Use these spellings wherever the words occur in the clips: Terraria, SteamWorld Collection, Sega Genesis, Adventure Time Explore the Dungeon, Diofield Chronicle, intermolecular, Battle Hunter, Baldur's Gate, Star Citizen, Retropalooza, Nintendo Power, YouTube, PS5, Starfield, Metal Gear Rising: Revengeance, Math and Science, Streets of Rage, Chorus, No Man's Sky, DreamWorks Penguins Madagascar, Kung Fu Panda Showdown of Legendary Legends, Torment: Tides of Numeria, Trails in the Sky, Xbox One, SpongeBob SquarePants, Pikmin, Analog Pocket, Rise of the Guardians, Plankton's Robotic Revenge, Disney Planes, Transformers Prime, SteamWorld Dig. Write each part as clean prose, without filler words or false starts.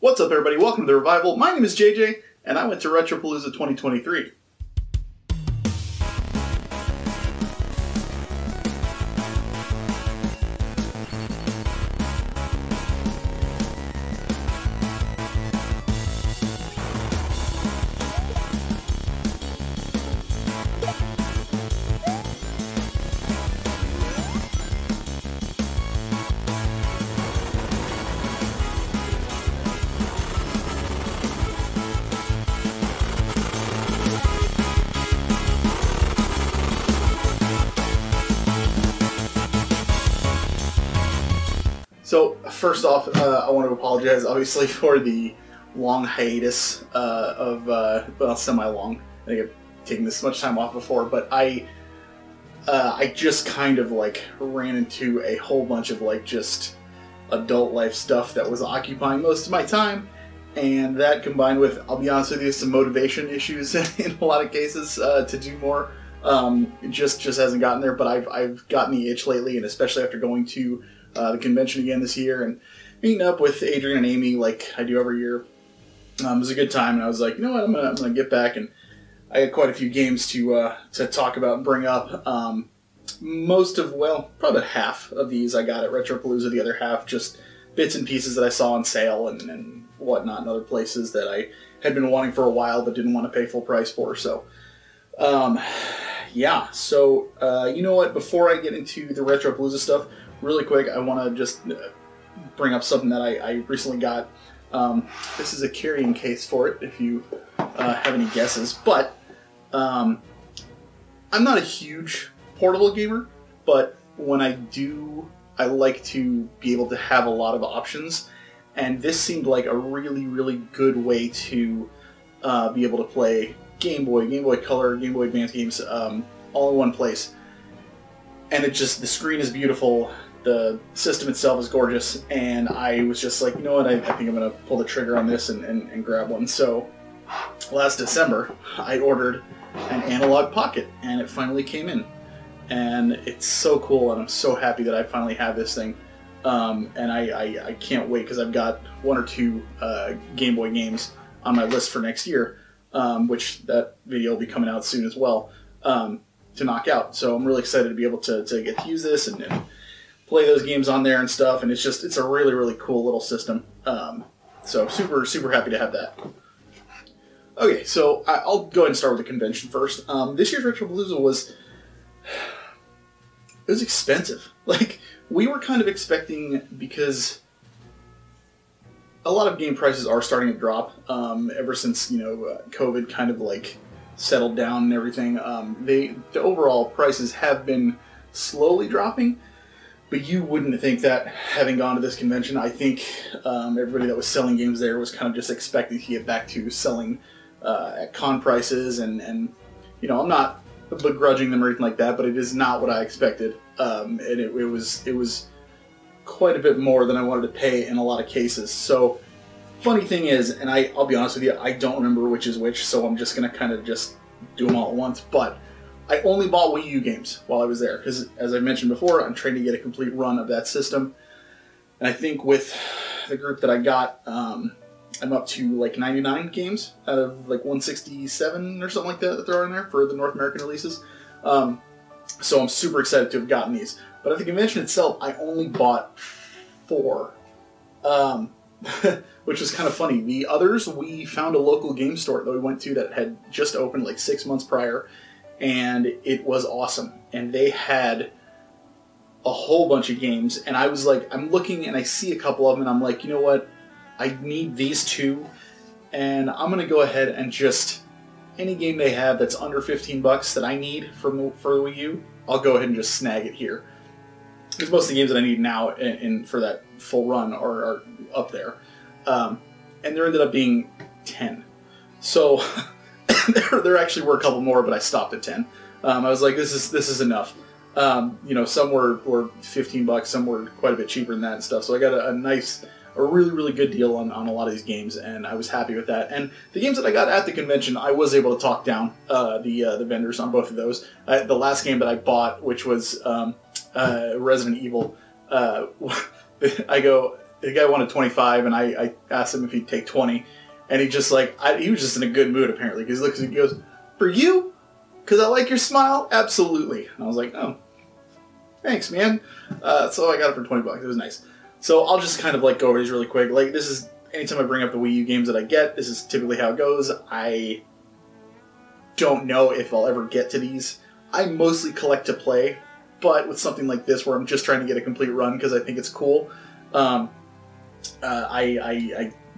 What's up, everybody? Welcome to The Revival. My name is JJ, and I went to Retropalooza 2023. So first off, I want to apologize, obviously, for the long hiatus well, semi-long. I think I've taken this much time off before, but I just kind of like ran into a whole bunch of like just adult life stuff that was occupying most of my time, and that combined with, I'll be honest with you, some motivation issues in a lot of cases to do more. Just hasn't gotten there, but I've gotten the itch lately, and especially after going to the convention again this year and meeting up with Adrian and Amy like I do every year. It was a good time, and I was like, you know what, I'm gonna get back, and I had quite a few games to talk about and bring up. Most of, well, probably half of these I got at Retropalooza, the other half just bits and pieces that I saw on sale and whatnot in other places that I had been wanting for a while but didn't want to pay full price for. So yeah, so you know what, before I get into the Retropalooza stuff, really quick, I want to just bring up something that I recently got. This is a carrying case for it, if you have any guesses. But I'm not a huge portable gamer, but when I do, I like to be able to have a lot of options. And this seemed like a really, really good way to be able to play Game Boy, Game Boy Color, Game Boy Advance games all in one place. And it just, the screen is beautiful. The system itself is gorgeous, and I was just like, you know what, I think I'm going to pull the trigger on this and grab one. So last December, I ordered an Analog Pocket, and it finally came in. And it's so cool, and I'm so happy that I finally have this thing. And I can't wait, because I've got one or two Game Boy games on my list for next year, which that video will be coming out soon as well, to knock out. So I'm really excited to be able to get to use this and play those games on there and stuff, and it's just, it's a really, really cool little system. So super, super happy to have that. Okay, so I'll go ahead and start with the convention first. This year's Retropalooza was, it was expensive. Like, we were kind of expecting, because a lot of game prices are starting to drop ever since, you know, COVID kind of like settled down and everything. The overall prices have been slowly dropping, but you wouldn't think that having gone to this convention. I think everybody that was selling games there was kind of just expecting to get back to selling at con prices, and you know, I'm not begrudging them or anything like that, but it is not what I expected, and it was quite a bit more than I wanted to pay in a lot of cases. So. Funny thing is, and I'll be honest with you, I don't remember which is which, so I'm just going to kind of just do them all at once, but I only bought Wii U games while I was there, because as I mentioned before, I'm trying to get a complete run of that system, and I think with the group that I got, I'm up to like 99 games out of like 167 or something like that that they're in there for the North American releases, so I'm super excited to have gotten these. But at the convention itself, I only bought 4. Which was kind of funny. The others, we found a local game store that we went to that had just opened like 6 months prior, and it was awesome. And they had a whole bunch of games, and I was like, I'm looking and I see a couple of them, and I'm like, you know what? I need these 2, and I'm going to go ahead and just, any game they have that's under 15 bucks that I need for the Wii U, I'll go ahead and just snag it here. Because most of the games that I need now and for that full run are up there. And there ended up being 10. So there actually were a couple more, but I stopped at 10. I was like, this is enough. You know, some were 15 bucks, some were quite a bit cheaper than that and stuff. So I got a really, really good deal on a lot of these games, and I was happy with that. And the games that I got at the convention, I was able to talk down the vendors on both of those. The last game that I bought, which was Resident Evil, I go, the guy wanted 25, and I asked him if he'd take 20, and he just like, he was just in a good mood apparently, because he looks and he goes, "For you? Because I like your smile? Absolutely." And I was like, "Oh, thanks, man." So I got it for 20 bucks. It was nice. So I'll just kind of like go over these really quick. Like, this is, anytime I bring up the Wii U games that I get, this is typically how it goes. I don't know if I'll ever get to these. I mostly collect to play, but with something like this where I'm just trying to get a complete run because I think it's cool, I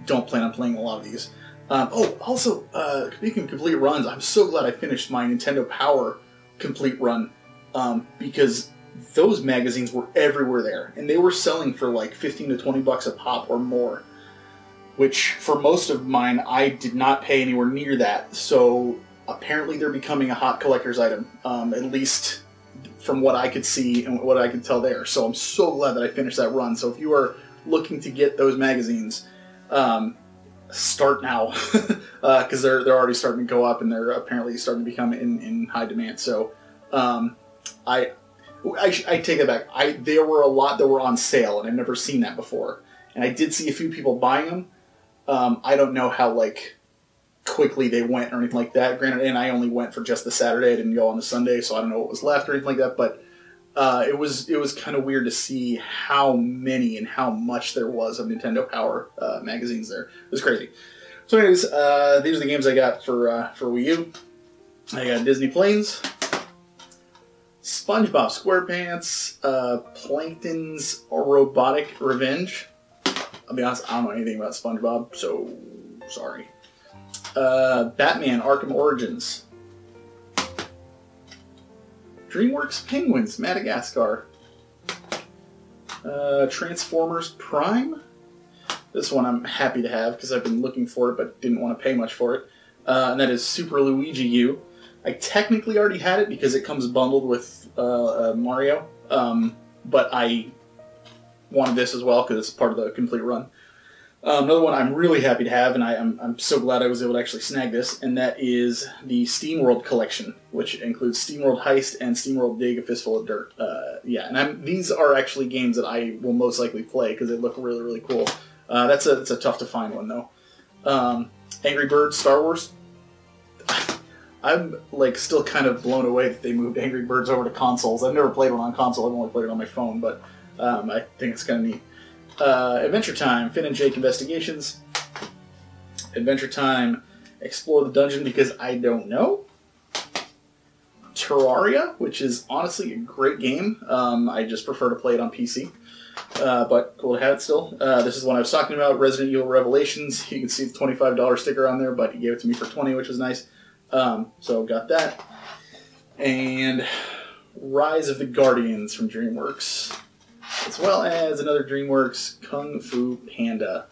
don't plan on playing a lot of these. Oh, also, speaking of complete runs, I'm so glad I finished my Nintendo Power complete run, because those magazines were everywhere there, and they were selling for like 15 to 20 bucks a pop or more, which for most of mine, I did not pay anywhere near that, so apparently they're becoming a hot collector's item, at least from what I could see and what I could tell there. So I'm so glad that I finished that run. So if you are looking to get those magazines, start now, because they're already starting to go up, and they're apparently starting to become in high demand. So I take that back. There were a lot that were on sale, and I've never seen that before. And I did see a few people buying them. I don't know how like quickly they went or anything like that. Granted, and I only went for just the Saturday. I didn't go on the Sunday, so I don't know what was left or anything like that. But it was kind of weird to see how many and how much there was of Nintendo Power magazines there. It was crazy. So anyways, these are the games I got for Wii U. I got Disney Planes, SpongeBob SquarePants, Plankton's Robotic Revenge. I'll be honest, I don't know anything about SpongeBob, so sorry. Batman Arkham Origins, DreamWorks Penguins Madagascar, Transformers Prime. This one I'm happy to have because I've been looking for it but didn't want to pay much for it. And that is Super Luigi U. I technically already had it because it comes bundled with Mario, but I wanted this as well because it's part of the complete run. Another one I'm really happy to have, and I'm so glad I was able to actually snag this, and that is the SteamWorld Collection, which includes SteamWorld Heist and SteamWorld Dig, A Fistful of Dirt. Yeah, and these are actually games that I will most likely play because they look really, really cool. That's a tough-to-find one, though. Angry Birds Star Wars. I'm, like, still kind of blown away that they moved Angry Birds over to consoles. I've never played one on console. I've only played it on my phone, but I think it's kind of neat. Adventure Time, Finn and Jake Investigations. Adventure Time, Explore the Dungeon, because I don't know. Terraria, which is honestly a great game. I just prefer to play it on PC. But cool to have it still. This is one I was talking about, Resident Evil Revelations. You can see the $25 sticker on there, but he gave it to me for $20, which was nice. So got that. And Rise of the Guardians from DreamWorks, as well as another DreamWorks Kung Fu Panda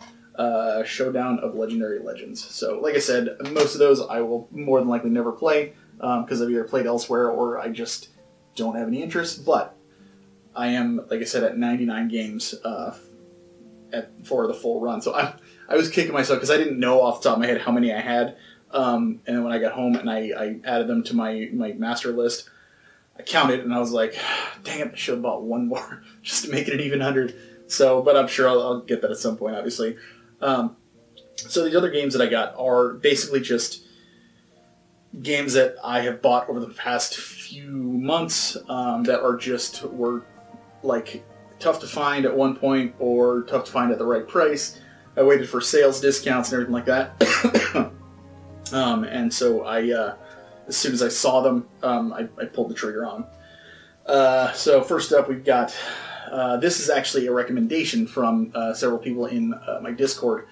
Showdown of Legendary Legends. So, like I said, most of those I will more than likely never play because I've either played elsewhere or I just don't have any interest. But I am, like I said, at 99 games for the full run. So I was kicking myself because I didn't know off the top of my head how many I had. And then when I got home and I added them to my master list, I counted and I was like, dang it, I should have bought one more just to make it an even 100. So, but I'm sure I'll get that at some point, obviously. So these other games that I got are basically just games that I have bought over the past few months that are just were like tough to find at one point or tough to find at the right price. I waited for sales discounts and everything like that. And so as soon as I saw them, I pulled the trigger on them. So first up, we've got, this is actually a recommendation from several people in my Discord.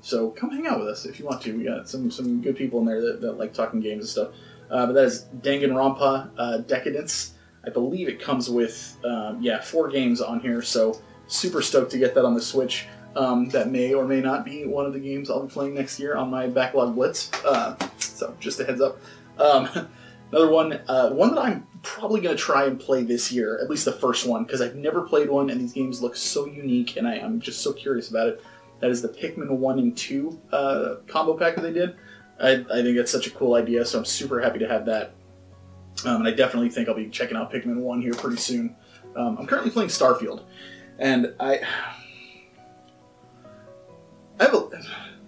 So come hang out with us if you want to. We got some good people in there that like talking games and stuff. But that is Danganronpa Decadence. I believe it comes with, yeah, 4 games on here. So super stoked to get that on the Switch. That may or may not be one of the games I'll be playing next year on my Backlog Blitz. So just a heads up. Another one, one that I'm probably going to try and play this year, at least the first one, because I've never played one, and these games look so unique, and I'm just so curious about it. That is the Pikmin 1 and 2 combo pack that they did. I think that's such a cool idea, so I'm super happy to have that. And I definitely think I'll be checking out Pikmin 1 here pretty soon. I'm currently playing Starfield, and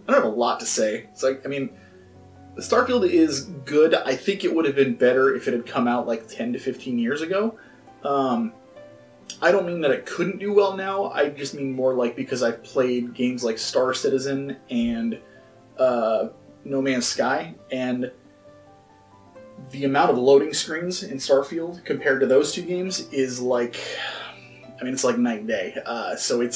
I don't have a lot to say. It's like, I mean, the Starfield is good. I think it would have been better if it had come out like 10 to 15 years ago. I don't mean that it couldn't do well now. I just mean more like because I've played games like Star Citizen and No Man's Sky, and the amount of loading screens in Starfield compared to those two games is like, I mean, it's like night and day. So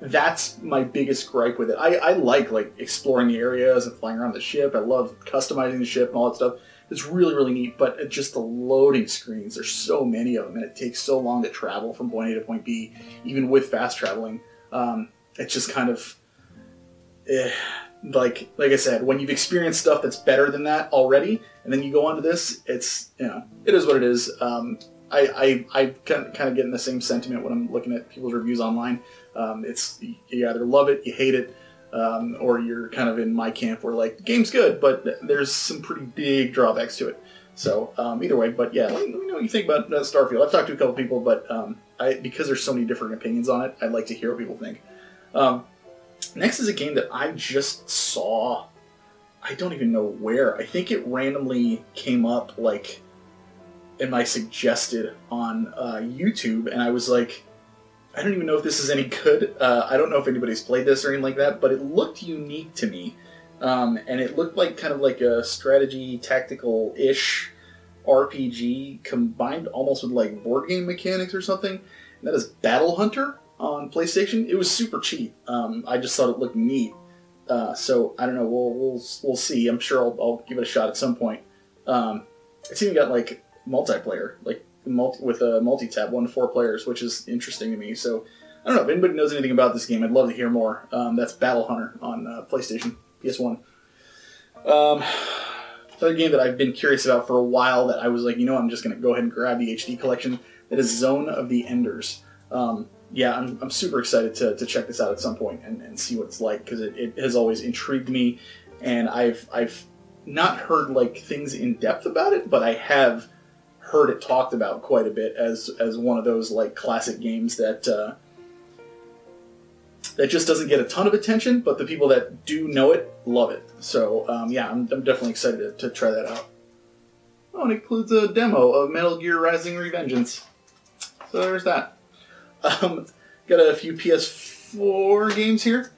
that's my biggest gripe with it. I like exploring the areas and flying around the ship. I love customizing the ship and all that stuff. It's really, really neat, but just the loading screens, there's so many of them, and it takes so long to travel from point A to point B, even with fast traveling. It's just kind of, like I said, when you've experienced stuff that's better than that already, and then you go on to this, it's, you know, it is what it is. I kind of get in the same sentiment when I'm looking at people's reviews online. It's, you either love it, you hate it, or you're kind of in my camp where like, the game's good, but there's some pretty big drawbacks to it. So either way, but yeah, let me know what you think about Starfield. I've talked to a couple people, but because there's so many different opinions on it, I'd like to hear what people think. Next is a game that I just saw. I don't even know where. I think it randomly came up like in my suggested on YouTube, and I was like, I don't even know if this is any good. I don't know if anybody's played this or anything like that, but it looked unique to me. And it looked like kind of like a strategy, tactical-ish RPG combined almost with like board game mechanics or something. And that is Battle Hunter on PlayStation. It was super cheap. I just thought it looked neat. So I don't know. We'll see. I'm sure I'll give it a shot at some point. It's even got like multiplayer, like with a multi-tab, 1 to 4 players, which is interesting to me. So I don't know if anybody knows anything about this game. I'd love to hear more. That's Battle Hunter on PlayStation, PS1. Another game that I've been curious about for a while that I was like, you know, I'm just going to go ahead and grab the HD collection. That is Zone of the Enders. Yeah, I'm super excited to check this out at some point and see what it's like, because it has always intrigued me, and I've not heard like things in depth about it, but I have heard it talked about quite a bit as one of those like classic games that that just doesn't get a ton of attention, but the people that do know it love it. So yeah, I'm definitely excited to try that out. Oh, and it includes a demo of Metal Gear Rising: Revengeance. So there's that. Got a few PS4 games here.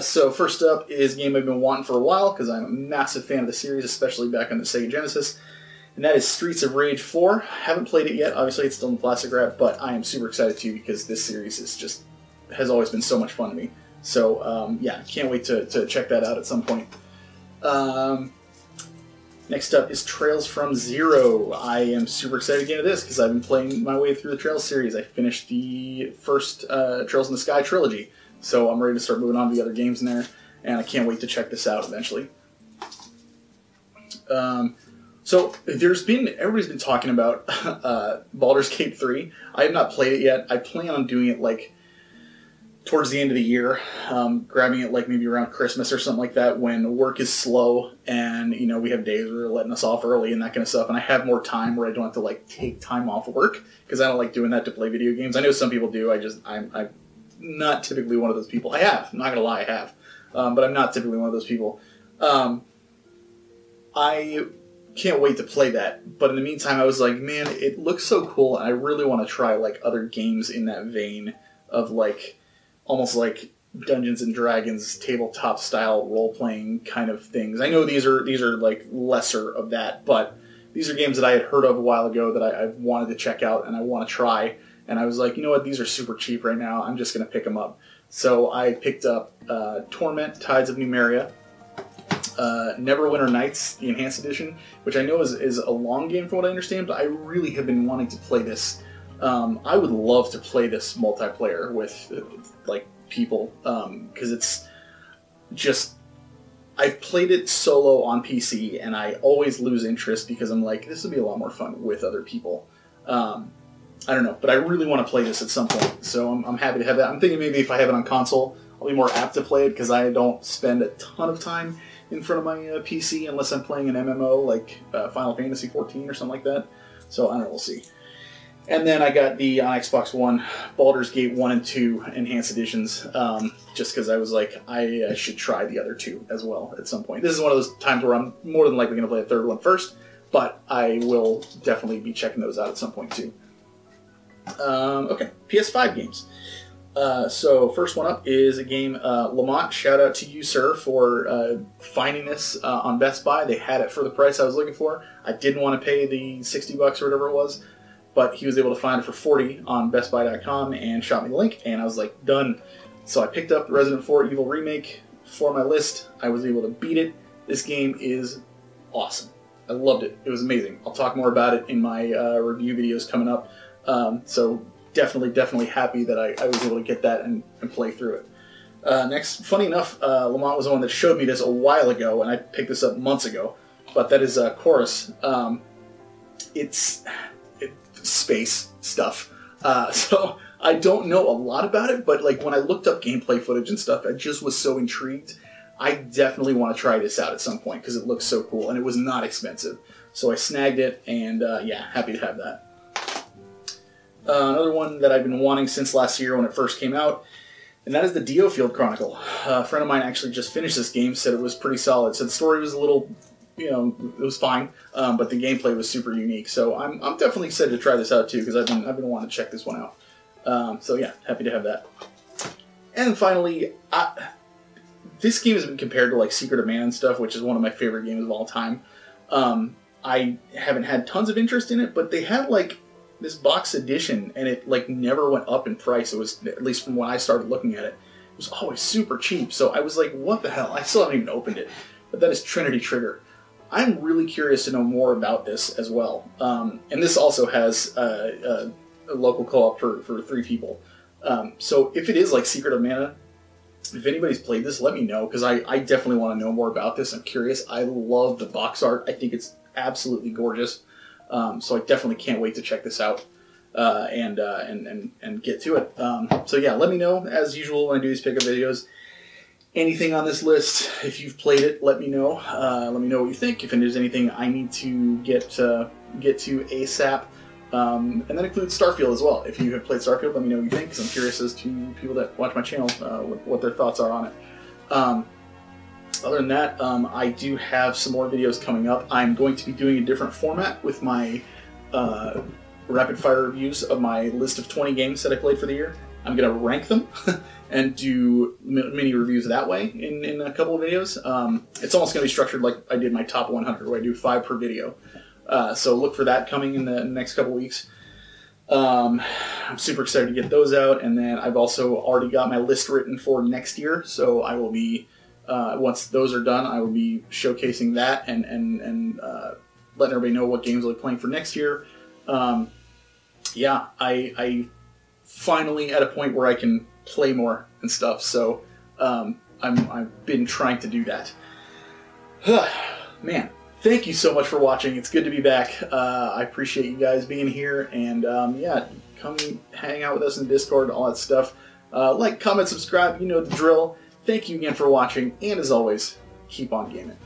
So first up is a game I've been wanting for a while because I'm a massive fan of the series, especially back on the Sega Genesis. And that is Streets of Rage 4. Haven't played it yet. Obviously, it's still in the plastic wrap, but I am super excited too because this series is just has always been so much fun to me. So yeah, can't wait to check that out at some point. Next up is Trails from Zero. I am super excited to get into this because I've been playing my way through the Trails series. I finished the first Trails in the Sky trilogy, so I'm ready to start moving on to the other games in there, and I can't wait to check this out eventually. So everybody's been talking about Baldur's Gate 3. I have not played it yet. I plan on doing it like towards the end of the year, grabbing it like maybe around Christmas or something like that when work is slow and, you know, we have days where they're letting us off early and that kind of stuff. And I have more time where I don't have to like take time off work because I don't like doing that to play video games. I know some people do. I'm not typically one of those people. I'm not going to lie, I have. But I'm not typically one of those people. I can't wait to play that, but in the meantime I was like, man, it looks so cool and I really want to try like other games in that vein of like almost like Dungeons and Dragons tabletop style role-playing kind of things. I know these are like lesser of that, but these are games that I had heard of a while ago that I wanted to check out and I want to try, and I was like, you know what, these are super cheap right now, I'm just gonna pick them up. So I picked up Torment: Tides of Numeria, Neverwinter Nights, the Enhanced Edition, which I know is a long game from what I understand, but I really have been wanting to play this. I would love to play this multiplayer with, like, people, because it's just, I've played it solo on PC, and I always lose interest because I'm like, this would be a lot more fun with other people. I don't know, but I really want to play this at some point, so I'm happy to have that. I'm thinking maybe if I have it on console, I'll be more apt to play it because I don't spend a ton of time in front of my PC unless I'm playing an MMO like Final Fantasy 14 or something like that. So I don't know, we'll see. And then I got the, on Xbox One, Baldur's Gate 1 and 2 Enhanced Editions, just because I was like, I should try the other two as well at some point. This is one of those times where I'm more than likely going to play a third one first, but I will definitely be checking those out at some point too. Okay, PS5 games. So first one up is a game, Lamont, shout out to you, sir, for finding this on Best Buy. They had it for the price I was looking for. I didn't want to pay the $60 or whatever it was, but he was able to find it for $40 on BestBuy.com and shot me the link, and I was like, done. So I picked up Resident Evil Remake for my list. I was able to beat it. This game is awesome. I loved it. It was amazing. I'll talk more about it in my review videos coming up. So definitely happy that I was able to get that and play through it. Next, funny enough, Lamont was the one that showed me this a while ago, and I picked this up months ago, but that is Chorus. It's space stuff. So I don't know a lot about it, but like when I looked up gameplay footage and stuff, I just was so intrigued. I definitely want to try this out at some point because it looks so cool, and it was not expensive. So I snagged it, and yeah, happy to have that. Another one that I've been wanting since last year when it first came out, and that is the Diofield Chronicle. A friend of mine actually just finished this game, said it was pretty solid. Said the story was a little, you know, it was fine, but the gameplay was super unique. So I'm definitely excited to try this out too, because I've been wanting to check this one out. So yeah, happy to have that. And finally, this game has been compared to like Secret of Mana and stuff, which is one of my favorite games of all time. I haven't had tons of interest in it, but they had like this box edition, and it like never went up in price. It was, at least from when I started looking at it, it was always super cheap. So I was like, what the hell? I still haven't even opened it. But that is Trinity Trigger. I'm really curious to know more about this as well. And this also has a local co-op for 3 people. So if it is like Secret of Mana, if anybody's played this, let me know, because I definitely want to know more about this. I'm curious. I love the box art. I think it's absolutely gorgeous. So I definitely can't wait to check this out and get to it. So yeah, let me know, as usual, when I do these pickup videos. Anything on this list, if you've played it, let me know. Let me know what you think, if there's anything I need to get to ASAP. And that includes Starfield as well. If you have played Starfield, let me know what you think, because I'm curious as to people that watch my channel what their thoughts are on it. Other than that, I do have some more videos coming up. I'm going to be doing a different format with my rapid-fire reviews of my list of 20 games that I played for the year. I'm going to rank them and do mini reviews that way in a couple of videos. It's almost going to be structured like I did my top 100, where I do 5 per video. So look for that coming in the next couple weeks. I'm super excited to get those out. And then I've also already got my list written for next year, so I will be... once those are done, I will be showcasing that and letting everybody know what games I'll be playing for next year. Yeah, I finally at a point where I can play more and stuff, so I've been trying to do that. Man, thank you so much for watching. It's good to be back. I appreciate you guys being here, and yeah, come hang out with us in Discord, all that stuff. Like, comment, subscribe, you know the drill. Thank you again for watching, and as always, keep on gaming.